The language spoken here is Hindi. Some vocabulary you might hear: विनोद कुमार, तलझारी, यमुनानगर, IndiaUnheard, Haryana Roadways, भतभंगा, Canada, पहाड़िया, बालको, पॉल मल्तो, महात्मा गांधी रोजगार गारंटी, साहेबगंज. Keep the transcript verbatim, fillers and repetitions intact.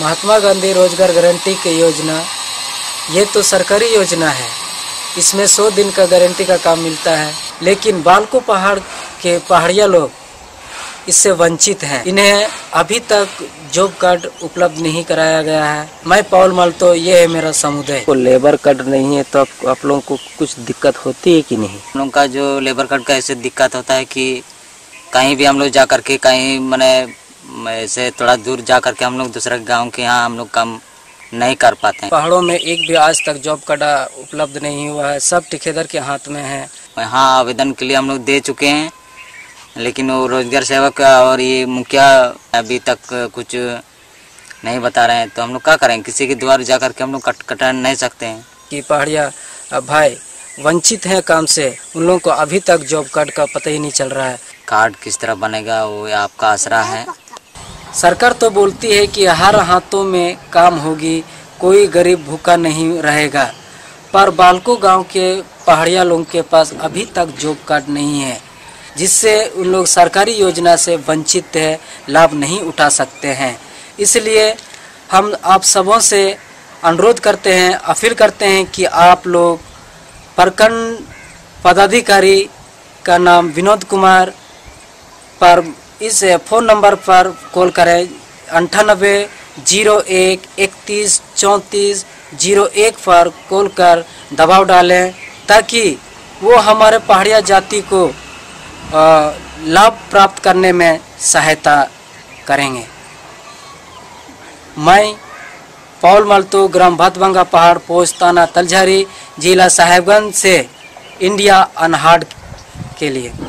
महात्मा गांधी रोजगार गारंटी की योजना, ये तो सरकारी योजना है, इसमें सौ दिन का गारंटी का काम मिलता है, लेकिन बालको पहाड़ के पहाड़िया लोग इससे वंचित हैं। इन्हें अभी तक जॉब कार्ड उपलब्ध नहीं कराया गया है। मैं पॉल मल्तो, ये है मेरा समुदाय। को लेबर कार्ड नहीं है तो आप, आप लोगों को कुछ दिक्कत होती है कि नहीं? हम लोग का जो लेबर कार्ड का ऐसे दिक्कत होता है कि कहीं भी हम लोग जा करके, कहीं मैंने ऐसे थोड़ा दूर जा करके हम लोग दूसरे गाँव के यहाँ हम लोग काम नहीं कर पाते हैं। पहाड़ों में एक भी आज तक जॉब कार्ड उपलब्ध नहीं हुआ है, सब ठेकेदार के हाथ में है। यहाँ आवेदन के लिए हम लोग दे चुके हैं, लेकिन वो रोजगार सेवक और ये मुखिया अभी तक कुछ नहीं बता रहे हैं, तो हम लोग क्या करें? किसी के द्वार जा करके हम लोग कट कटा नहीं सकते हैं कि पहाड़िया भाई वंचित हैं काम से, उन लोगों को अभी तक जॉब कार्ड का पता ही नहीं चल रहा है। कार्ड किस तरह बनेगा वो आपका आसरा है। सरकार तो बोलती है कि हर हाथों में काम होगी, कोई गरीब भूखा नहीं रहेगा, पर बालको गाँव के पहाड़िया लोगों के पास अभी तक जॉब कार्ड नहीं है, जिससे उन लोग सरकारी योजना से वंचित है, लाभ नहीं उठा सकते हैं। इसलिए हम आप सबों से अनुरोध करते हैं, अपील करते हैं कि आप लोग प्रखंड पदाधिकारी का नाम विनोद कुमार पर इस फ़ोन नंबर पर कॉल करें अंठानबे जीरो एक इकतीस चौंतीस जीरो एक पर कॉल कर दबाव डालें, ताकि वो हमारे पहाड़िया जाति को लाभ प्राप्त करने में सहायता करेंगे। मैं पॉल मल्तो, ग्राम भतभंगा, पहाड़ पोस्ट थाना तलझारी, जिला साहेबगंज से इंडिया अनहार्ड के लिए।